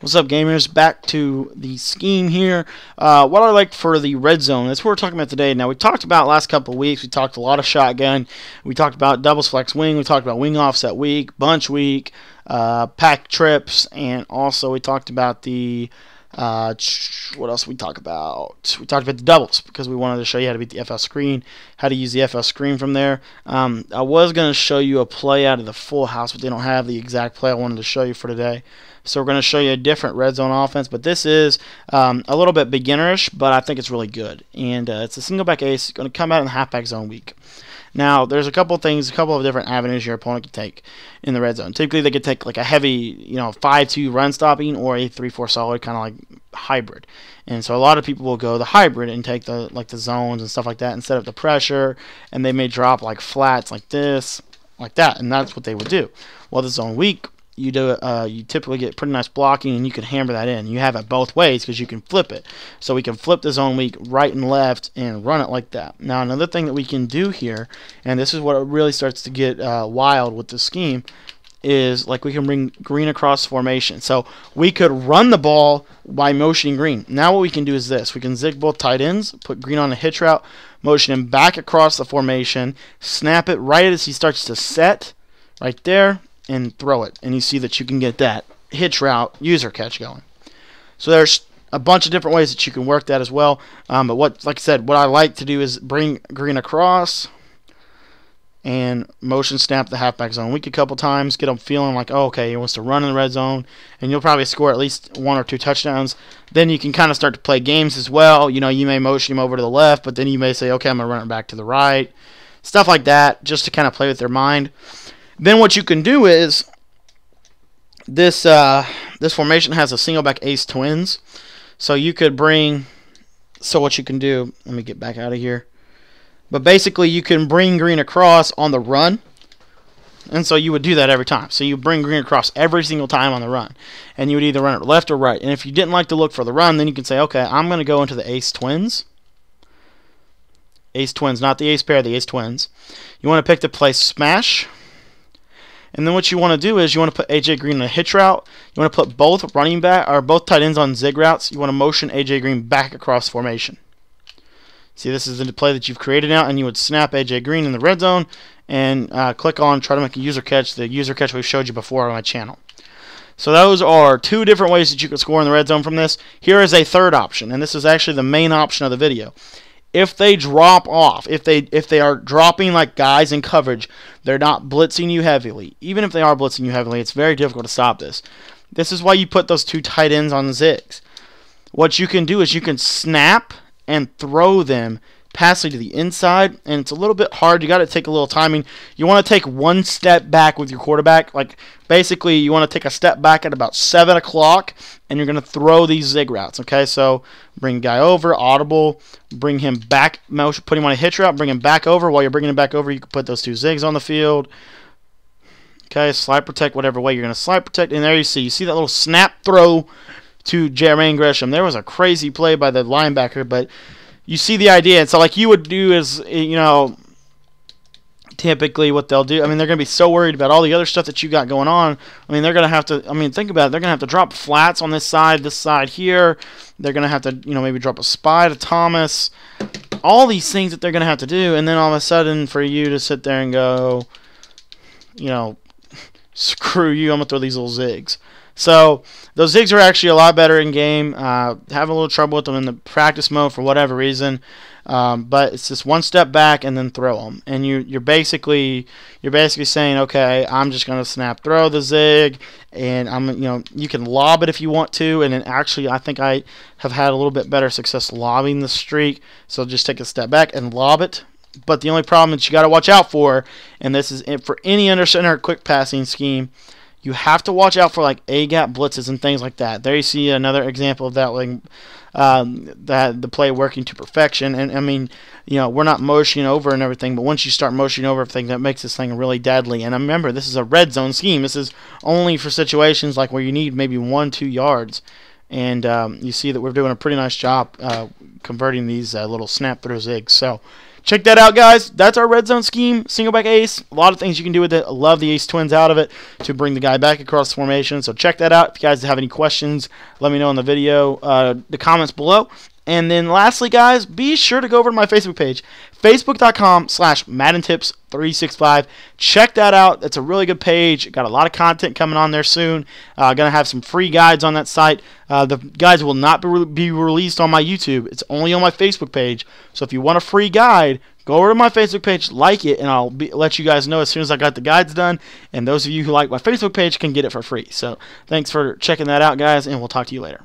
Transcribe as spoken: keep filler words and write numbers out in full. What's up, gamers? Back to the scheme here. Uh, what I like for the red zone, that's what we're talking about today. Now, we talked about last couple of weeks, we talked a lot of shotgun, we talked about doubles flex wing, we talked about wing offset week, bunch week, uh, pack trips, and also we talked about the, uh, what else we talk about? We talked about the doubles because we wanted to show you how to beat the F L screen, how to use the F L screen from there. Um, I was going to show you a play out of the full house, but they don't have the exact play I wanted to show you for today. So we're going to show you a different red zone offense, but this is um, a little bit beginnerish, but I think it's really good. And uh, it's a single back ace. It's going to come out in the halfback zone week. Now, there's a couple of things, a couple of different avenues your opponent can take in the red zone. Typically, they could take like a heavy, you know, five two run stopping or a three four solid kind of like hybrid. And so a lot of people will go the hybrid and take the like the zones and stuff like that and set up the pressure. And they may drop like flats like this, like that. And that's what they would do. Well, the zone week, you do uh, you typically get pretty nice blocking, and you can hammer that in. You have it both ways because you can flip it. So we can flip the zone week right and left and run it like that. Now, another thing that we can do here, and this is what really starts to get uh, wild with the scheme, is like we can bring Green across formation. So we could run the ball by motioning Green. Now what we can do is this. We can zig both tight ends, put Green on a hitch route, motion him back across the formation, snap it right as he starts to set right there, and throw it, and you see that you can get that hitch route user catch going. So there's a bunch of different ways that you can work that as well. Um, but what, like I said, what I like to do is bring Green across and motion snap the halfback zone week a couple times, get them feeling like, oh, okay, he wants to run in the red zone, and you'll probably score at least one or two touchdowns. Then you can kind of start to play games as well. You know, you may motion him over to the left, but then you may say, okay, I'm going to run it back to the right, stuff like that, just to kind of play with their mind. Then what you can do is this uh, this formation has a single back ace twins. So you could bring so what you can do, let me get back out of here. But basically you can bring Green across on the run. And so you would do that every time. So you bring Green across every single time on the run. And you would either run it left or right. And if you didn't like to look for the run, then you can say, okay, I'm gonna go into the ace twins. Ace twins, not the ace pair, the ace twins. You want to pick the play smash. And then what you want to do is you want to put A J Green in a hitch route. You want to put both running back or both tight ends on zig routes. You want to motion A J Green back across formation. See, this is the play that you've created now, and you would snap A J Green in the red zone and uh, click on try to make a user catch, the user catch we showed you before on my channel. So those are two different ways that you can score in the red zone from this. Here is a third option, and this is actually the main option of the video. If they drop off, if they if they are dropping like guys in coverage, they're not blitzing you heavily. Even if they are blitzing you heavily, it's very difficult to stop this. This is why you put those two tight ends on zigs. What you can do is you can snap and throw them passing to the inside, and it's a little bit hard. You got to take a little timing. You want to take one step back with your quarterback. Like basically, you want to take a step back at about seven o'clock, and you're going to throw these zig routes. Okay, so bring guy over, audible, bring him back, put him on a hitch route, bring him back over. While you're bringing him back over, you can put those two zigs on the field. Okay, slide protect whatever way you're going to slide protect, and there you see, you see that little snap throw to Jermaine Gresham. There was a crazy play by the linebacker, but you see the idea. And so like you would do is, you know, typically what they'll do, I mean, they're going to be so worried about all the other stuff that you got going on. I mean, they're going to have to, I mean, think about it. They're going to have to drop flats on this side, this side here. They're going to have to, you know, maybe drop a spy to Thomas. All these things that they're going to have to do. And then all of a sudden for you to sit there and go, you know, screw you, I'm going to throw these little zigs. So those zigs are actually a lot better in game. Uh, having a little trouble with them in the practice mode for whatever reason, um, but it's just one step back and then throw them. And you, you're basically you're basically saying, okay, I'm just gonna snap throw the zig, and I'm you know you can lob it if you want to. And then actually, I think I have had a little bit better success lobbing the streak. So just take a step back and lob it. But the only problem that you got to watch out for, and this is for any under center quick passing scheme, you have to watch out for like A-gap blitzes and things like that. There you see another example of that, like um, that the play working to perfection. And I mean, you know, we're not motioning over and everything, but once you start motioning over everything, that makes this thing really deadly. And remember, this is a red zone scheme. This is only for situations like where you need maybe one, two yards. And um, you see that we're doing a pretty nice job uh, converting these uh, little snap throw zigs. So check that out, guys. That's our red zone scheme, single back ace. A lot of things you can do with it. I love the ace twins out of it to bring the guy back across the formation. So check that out. If you guys have any questions, let me know in the video, uh, the comments below. And then lastly, guys, be sure to go over to my Facebook page, facebook dot com slash Madden Tips three sixty-five. Check that out. That's a really good page. Got a lot of content coming on there soon. Uh, going to have some free guides on that site. Uh, the guides will not be, re be released on my YouTube. It's only on my Facebook page. So if you want a free guide, go over to my Facebook page, like it, and I'll be, let you guys know as soon as I got the guides done. And those of you who like my Facebook page can get it for free. So thanks for checking that out, guys, and we'll talk to you later.